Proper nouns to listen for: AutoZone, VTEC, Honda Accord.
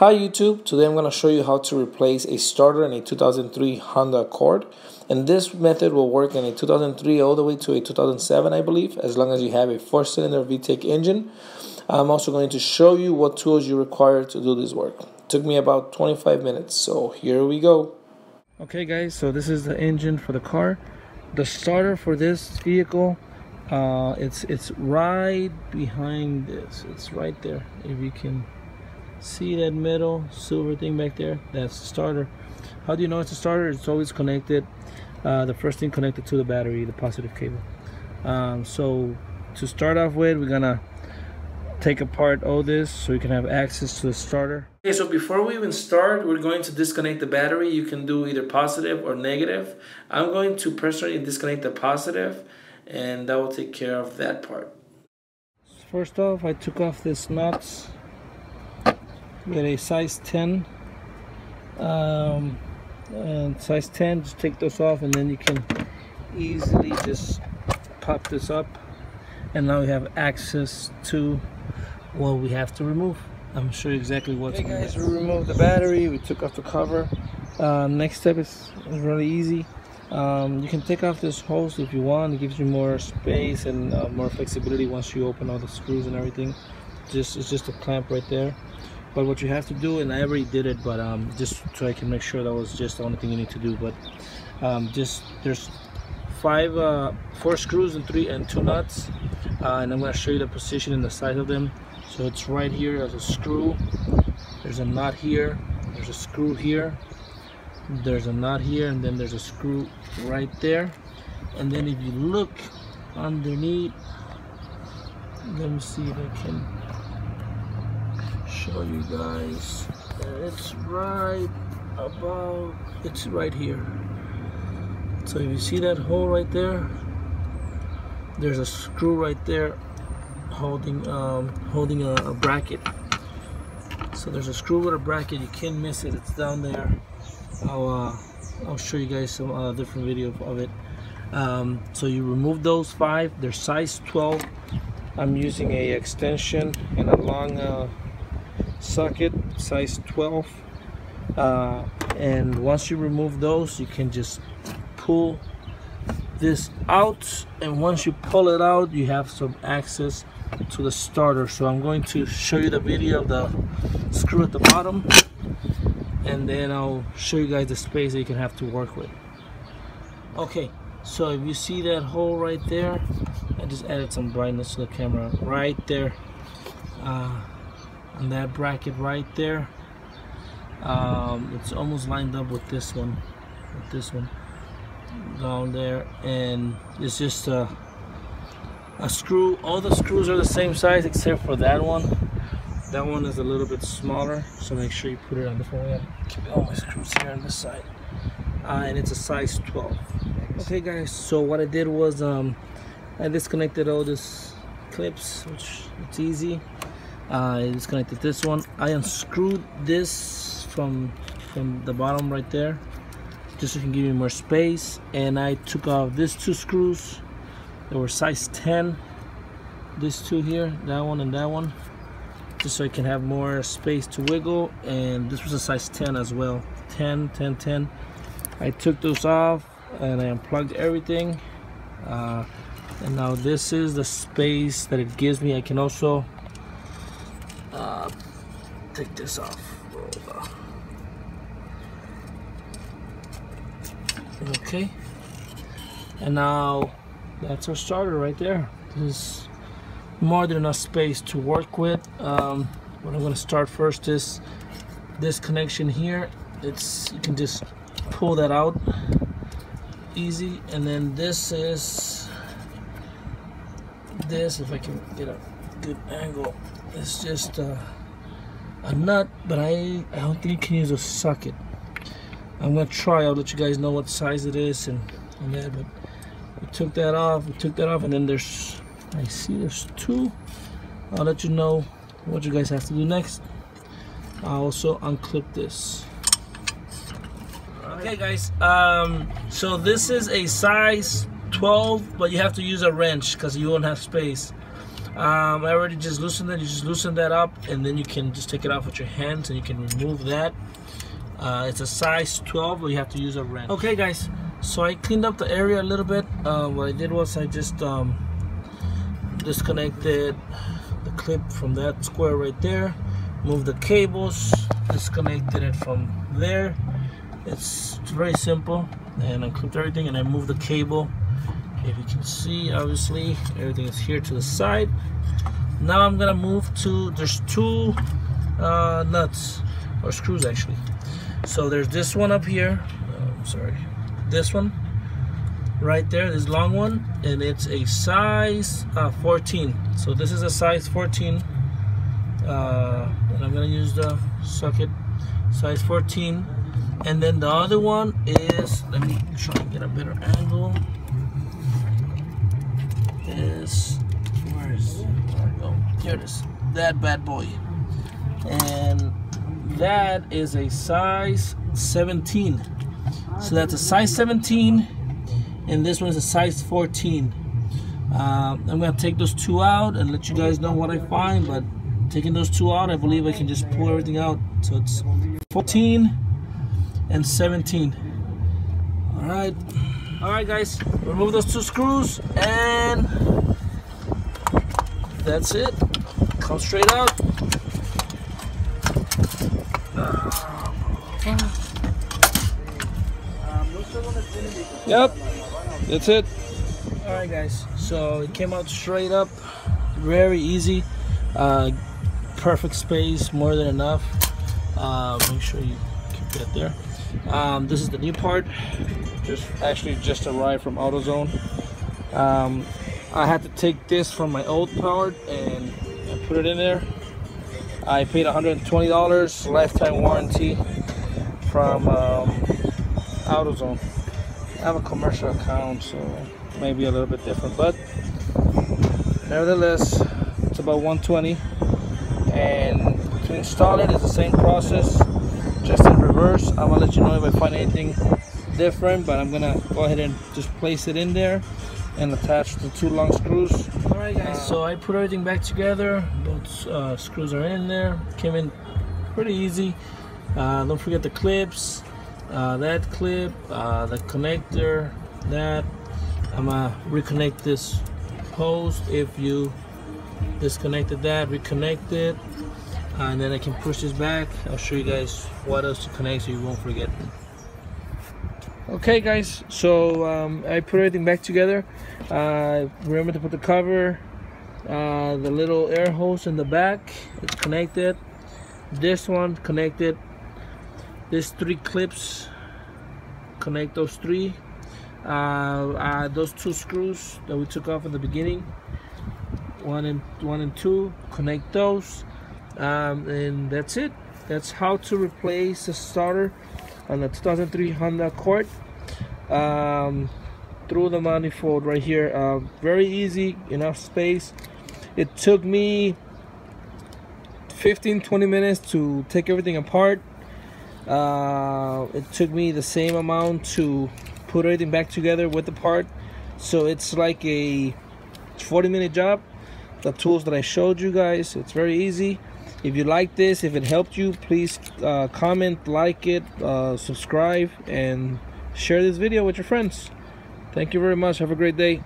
Hi YouTube, today I'm going to show you how to replace a starter in a 2003 Honda Accord, and this method will work in a 2003 all the way to a 2007, I believe, as long as you have a 4-cylinder VTEC engine. I'm also going to show you what tools you require to do this work. It took me about 25 minutes, so here we go. Okay guys, so this is the engine for the car. The starter for this vehicle, it's right behind this. It's right there, if you can see that metal silver thing back there. That's the starter. How do you know it's a starter? It's always connected, the first thing connected to the battery, the positive cable. So to start off with, we're gonna take apart all this so you can have access to the starter. Okay, so before we even start, we're going to disconnect the battery. You can do either positive or negative. I'm going to personally disconnect the positive, and that will take care of that part. First off, I took off these nuts with a size 10 and size 10. Just take those off, and then you can easily just pop this up, and now we have access to what we have to remove. I'm sure exactly what's going on. Hey guys, we removed the battery, we took off the cover. Next step is really easy. You can take off this hose if you want. It gives you more space and more flexibility once you open all the screws and everything. It's just a clamp right there. But what you have to do, and I already did it, but just so I can make sure that was just the only thing you need to do. But there's four screws and two nuts, and I'm going to show you the position and the size of them. So it's right here. There's a screw. There's a nut here. There's a screw here. There's a nut here, and then there's a screw right there. And then if you look underneath, let me see if I can show you guys. It's right about, it's right here. So if you see that hole right there, there's a screw right there holding a bracket. So there's a screw with a bracket. You can't miss it. It's down there. I'll show you guys some different video of it. So you remove those five. They're size 12. I'm using a extension and a long socket, size 12, and once you remove those, you can just pull this out, and once you pull it out, you have some access to the starter. So I'm going to show you the video of the screw at the bottom, and then I'll show you guys the space that you can have to work with. Okay, so if you see that hole right there, I just added some brightness to the camera right there. And that bracket right there, it's almost lined up with this one, down there, and it's just a screw. All the screws are the same size except for that one. That one is a little bit smaller, so make sure you put it on the front end. Keep all my screws here on this side, and it's a size 12. Okay guys, so what I did was I disconnected all these clips, which it's easy. I disconnected this one. I unscrewed this from the bottom right there, just so it can give you more space. And I took off these two screws. They were size 10. These two here, that one and that one, just so I can have more space to wiggle. And this was a size 10 as well. 10, 10, 10. I took those off and I unplugged everything. And now this is the space that it gives me. I can also take this off. Okay, and now that's our starter right there. There's more than enough space to work with. What I'm going to start first is this connection here. You can just pull that out easy, and then this, if I can get a good angle, it's just a nut, but I don't think you can use a socket. I'm gonna try. I'll let you guys know what size it is and that. But we took that off. And then I see there's two. I'll let you know what you guys have to do next. I also unclip this. Okay guys, so this is a size 12, but you have to use a wrench because you won't have space. I already just loosened that. You just loosen that up, and then you can just take it off with your hands and you can remove that. It's a size 12, but you have to use a wrench. Okay guys, so I cleaned up the area a little bit. What I did was I just disconnected the clip from that square right there, moved the cables, disconnected it from there. It's very simple, and I clipped everything and I moved the cable. If you can see, obviously everything is here to the side. Now I'm gonna move to, there's two nuts or screws actually. So there's this one up here, this one right there, this long one, and it's a size 14. So this is a size 14, and I'm gonna use the socket size 14. And then the other one is, let me try and get a better angle. Here it is, that bad boy. And that is a size 17. So that's a size 17, and this one is a size 14. I'm gonna take those two out and let you guys know what I find, but taking those two out, I believe I can just pull everything out. So it's 14 and 17. All right guys, remove those two screws and that's it. Come straight out. Yep, that's it. All right guys, so it came out straight up, very easy, perfect space, more than enough. Make sure you keep that there. This is the new part, just arrived from AutoZone. I had to take this from my old part and I put it in there. I paid $120 lifetime warranty from AutoZone. I have a commercial account, so maybe a little bit different, but nevertheless it's about $120, and to install it is the same process, just in reverse. I'm gonna let you know if I find anything different, but I'm gonna go ahead and just place it in there and attach the two long screws. All right guys, so I put everything back together. Both screws are in there. Came in pretty easy. Don't forget the clips, that clip, the connector, that. I'm gonna reconnect this hose. If you disconnected that, reconnect it, and then I can push this back. I'll show you guys what else to connect so you won't forget. Okay guys, so I put everything back together. Remember to put the cover, the little air hose in the back, it's connected. This one connected. These three clips, connect those three. Those two screws that we took off in the beginning, one and two, connect those, and that's it. That's how to replace the starter on the 2003 Honda Accord through the manifold right here. Very easy, enough space. It took me 15-20 minutes to take everything apart. It took me the same amount to put everything back together with the part. So it's like a 40-minute job. The tools that I showed you guys, it's very easy. If you like this, if it helped you, please comment, like it, subscribe, and share this video with your friends. Thank you very much. Have a great day.